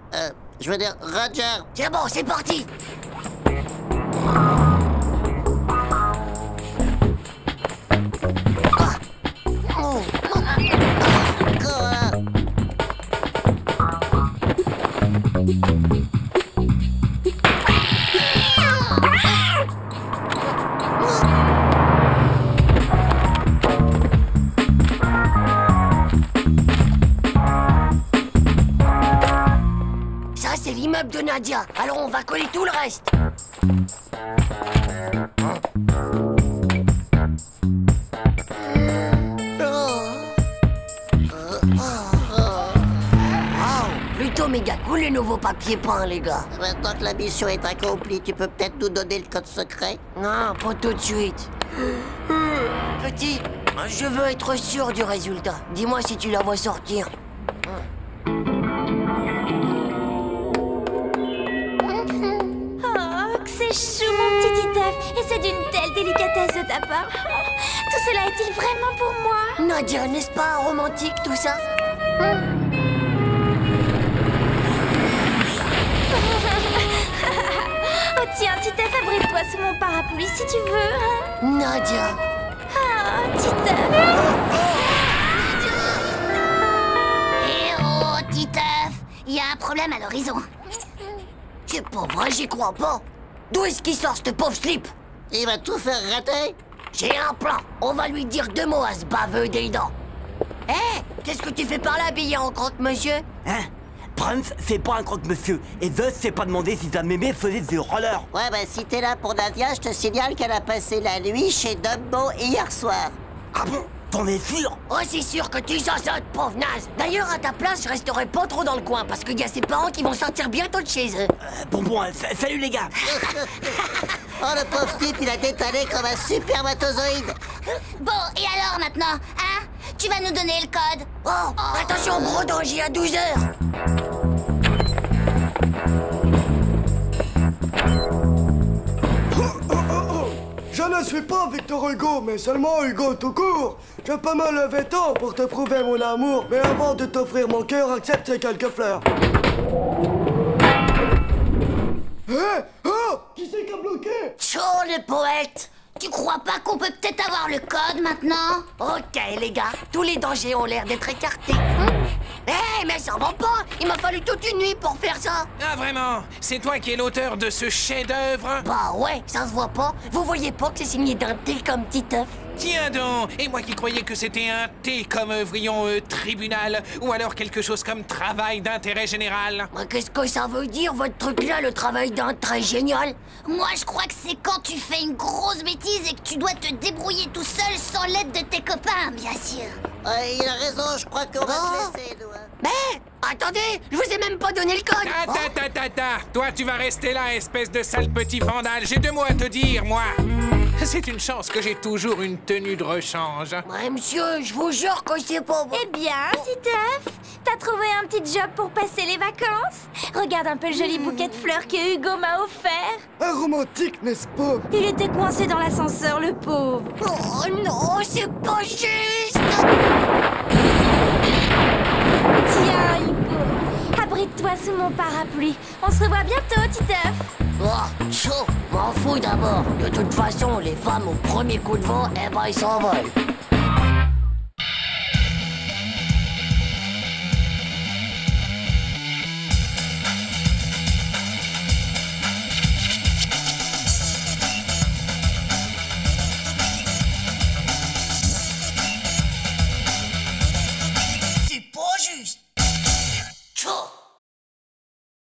Je veux dire Roger. C'est bon, c'est parti. De Nadia, alors on va coller tout le reste. Plutôt méga cool les nouveaux papiers peints, les gars. Maintenant que la mission est accomplie, tu peux peut-être nous donner le code secret? Non, pas tout de suite. Petit, je veux être sûr du résultat. Dis-moi si tu la vois sortir. Chou, mon petit Titeuf, et c'est d'une telle délicatesse de ta part. Tout cela est-il vraiment pour moi? Nadia, n'est-ce pas un romantique, tout ça? Oh tiens, Titeuf, abrite-toi sous mon parapluie si tu veux. Hein? Nadia. Oh, Titeuf. Nadia. Non. Eh oh, Titeuf, il y a un problème à l'horizon. C'est pas vrai, j'y crois pas. D'où est-ce qu'il sort, ce pauvre slip? Il va tout faire rater. J'ai un plan. On va lui dire deux mots à ce baveux des dents. Hé, qu'est-ce que tu fais par là, habillé en croque-monsieur? Hein? Prince, c'est pas un croque-monsieur. Et Zeus s'est pas demandé si ta mémé faisait du roller. Ouais, bah si t'es là pour Nadia, je te signale qu'elle a passé la nuit chez Dumbo hier soir. Ah bon? T'en es sûr? Oh, c'est sûr que tu s'en sautes, pauvre naze. D'ailleurs, à ta place, je resterai pas trop dans le coin, parce qu'il y a ses parents qui vont sortir bientôt de chez eux. Bon, salut les gars. Oh, le pauvre type, il a détalé comme un supermatozoïde. Bon, et alors maintenant, hein? Tu vas nous donner le code? Oh, attention, gros danger à 12 h. Je ne suis pas Victor Hugo, mais seulement Hugo tout court. J'ai pas mal levé tant pour te prouver mon amour. Mais avant de t'offrir mon cœur, accepte ces quelques fleurs. Hé, oh, qui c'est qui a bloqué? Tcho, le poète. Tu crois pas qu'on peut peut-être avoir le code maintenant? Ok, les gars, tous les dangers ont l'air d'être écartés. Hey, mais ça va pas! Il m'a fallu toute une nuit pour faire ça! Ah, vraiment? C'est toi qui es l'auteur de ce chef-d'œuvre? Bah ouais, ça se voit pas. Vous voyez pas que c'est signé d'un T comme Titeuf? Tiens donc! Et moi qui croyais que c'était un T comme vrillon tribunal, ou alors quelque chose comme travail d'intérêt général. Mais qu'est-ce que ça veut dire, votre truc-là, le travail d'intérêt génial? Moi, je crois que c'est quand tu fais une grosse bêtise et que tu dois te débrouiller tout seul sans l'aide de tes copains, bien sûr. Il a raison, je crois qu'on va te laisser, nous. Mais attendez, je vous ai même pas donné le code. Toi, tu vas rester là, espèce de sale petit vandale. J'ai deux mots à te dire, moi. C'est une chance que j'ai toujours une tenue de rechange. Ouais, monsieur, je vous jure que c'est pas bon. Eh bien, Titeuf, t'as trouvé un petit job pour passer les vacances? Regarde un peu le joli bouquet de fleurs que Hugo m'a offert. Un romantique, n'est-ce pas? Il était coincé dans l'ascenseur, le pauvre. Oh non, c'est pas juste. Tiens, Hugo, abrite-toi sous mon parapluie. On se revoit bientôt, Titeuf. Oh, chaud, m'en fous d'abord. De toute façon, les femmes au premier coup de vent, eh ben, ils s'envolent.